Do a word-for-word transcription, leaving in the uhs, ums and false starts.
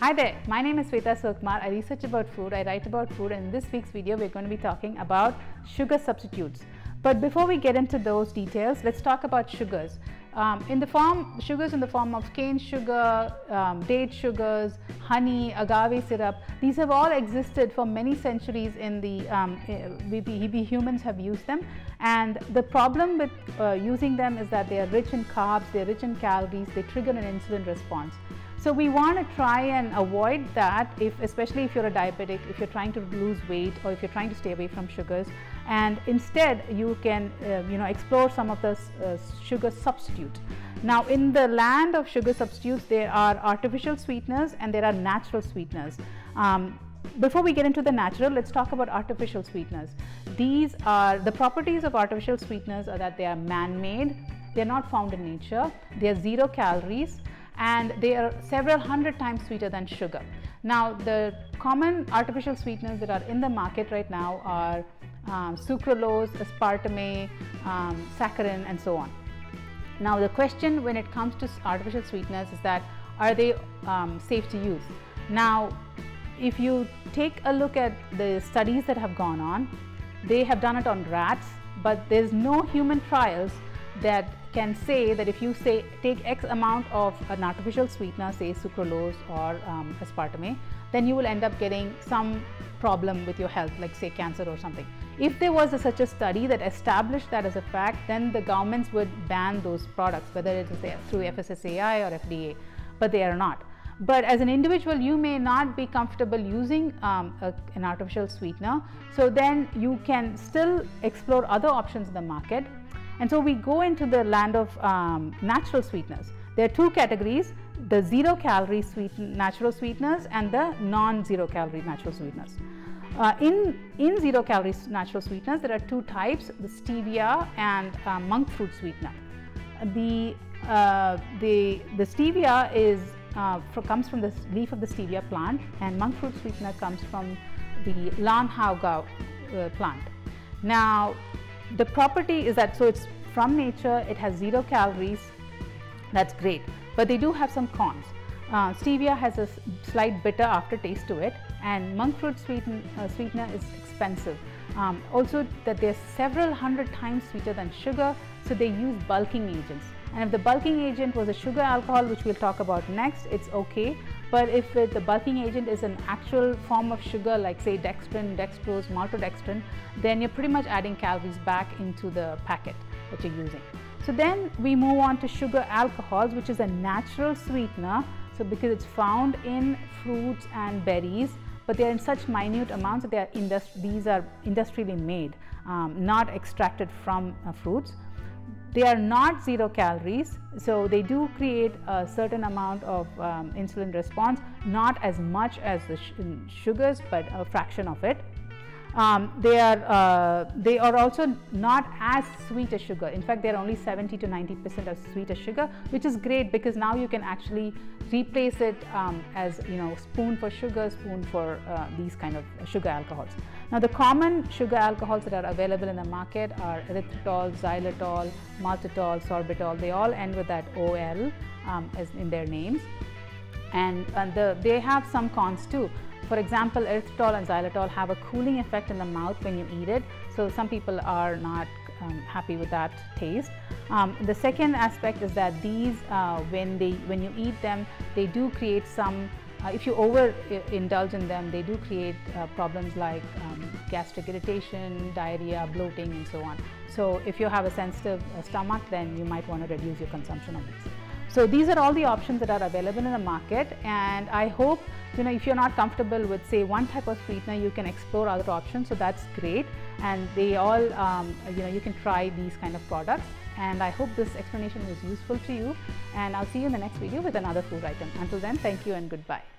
Hi there, my name is Swetha Sivakumar. I research about food, I write about food, and in this week's video we're going to be talking about sugar substitutes. But before we get into those details, let's talk about sugars. Um, in the form, sugars in the form of cane sugar, um, date sugars, honey, agave syrup, these have all existed for many centuries in the, um, we, we humans have used them. And the problem with uh, using them is that they are rich in carbs, they're rich in calories, they trigger an insulin response. So we want to try and avoid that, if, especially if you're a diabetic, if you're trying to lose weight, or if you're trying to stay away from sugars. And instead, you can uh, you know, explore some of the uh, sugar substitutes. Now, in the land of sugar substitutes, there are artificial sweeteners and there are natural sweeteners. Um, Before we get into the natural, let's talk about artificial sweeteners. These are the properties of artificial sweeteners are that they are man-made, they are not found in nature, they are zero calories, and they are several hundred times sweeter than sugar. Now, the common artificial sweeteners that are in the market right now are um, sucralose, aspartame, um, saccharin, and so on. Now, the question when it comes to artificial sweeteners is that, are they um, safe to use? Now, if you take a look at the studies that have gone on, they have done it on rats, but there's no human trials that can say that if you say take X amount of an artificial sweetener, say sucralose or um, aspartame, then you will end up getting some problem with your health, like say cancer or something. If there was a, such a study that established that as a fact, then the governments would ban those products, whether it is through F S S A I or F D A, but they are not. But as an individual, you may not be comfortable using um, a, an artificial sweetener. So then you can still explore other options in the market. And so we go into the land of um, natural sweeteners. There are two categories, the zero calorie sweeten natural sweeteners and the non-zero calorie natural sweeteners. Uh, in, in zero calorie natural sweeteners, there are two types, the stevia and uh, monk fruit sweetener. The, uh, the, the stevia is Uh, for, comes from the leaf of the stevia plant, and monk fruit sweetener comes from the Lan Haogau uh, plant. Now, the property is that, so it's from nature, it has zero calories, that's great, but they do have some cons. Uh, stevia has a slight bitter aftertaste to it, and monk fruit sweeten, uh, sweetener is expensive. Um, also, that they're several hundred times sweeter than sugar, so they use bulking agents. And if the bulking agent was a sugar alcohol, which we'll talk about next, it's okay. But if it, the bulking agent is an actual form of sugar, like say dextrin, dextrose, maltodextrin, then you're pretty much adding calories back into the packet that you're using. So then we move on to sugar alcohols, which is a natural sweetener. So because it's found in fruits and berries, but they're in such minute amounts that they are industri these are industrially made, um, not extracted from uh, fruits. They are not zero calories, so they do create a certain amount of um, insulin response, not as much as the sh sugars, but a fraction of it. Um, they, are, uh, they are also not as sweet as sugar. In fact, they are only seventy to ninety percent as sweet as sugar, which is great because now you can actually replace it um, as, you know, spoon for sugar, spoon for uh, these kind of sugar alcohols. Now, the common sugar alcohols that are available in the market are erythritol, xylitol, maltitol, sorbitol. They all end with that O L um, as in their names, and, and the, they have some cons too. For example, erythritol and xylitol have a cooling effect in the mouth when you eat it, so some people are not um, happy with that taste. Um, the second aspect is that these, uh, when they when you eat them, they do create some. Uh, if you overindulge in them, they do create uh, problems like um, gastric irritation, diarrhea, bloating, and so on. So, if you have a sensitive uh, stomach, then you might want to reduce your consumption of these. So these are all the options that are available in the market, and I hope, you know, if you're not comfortable with say one type of sweetener, you can explore other options, so that's great. And they all, um, you know, you can try these kind of products, and I hope this explanation was useful to you, and I'll see you in the next video with another food item. Until then, thank you and goodbye.